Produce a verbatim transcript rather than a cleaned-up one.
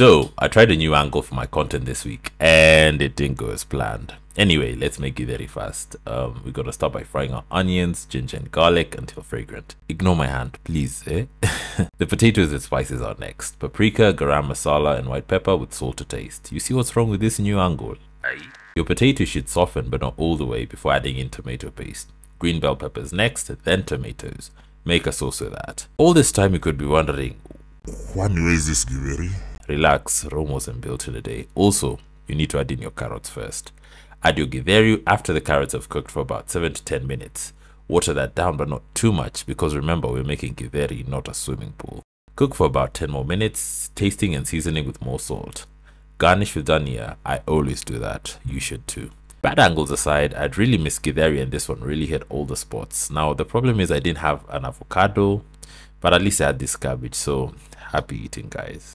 So I tried a new angle for my content this week and it didn't go as planned. Anyway, let's make it very fast. Um, we gotta start by frying our onions, ginger and garlic until fragrant. Ignore my hand, please, eh? The potatoes and spices are next. Paprika, garam masala and white pepper with salt to taste. You see what's wrong with this new angle? Aye. Your potatoes should soften but not all the way before adding in tomato paste. Green bell peppers next, then tomatoes. Make a sauce with that. All this time you could be wondering, what new is this, Githeri? Relax, Rome wasn't built in a day. Also, you need to add in your carrots first. Add your Githeri after the carrots have cooked for about seven to ten minutes. Water that down but not too much, because remember we're making Githeri, not a swimming pool. Cook for about ten more minutes, tasting and seasoning with more salt. Garnish with Dhania. I always do that. You should too. Bad angles aside, I'd really miss Githeri and this one really hit all the spots. Now the problem is I didn't have an avocado, but at least I had this cabbage, so happy eating, guys.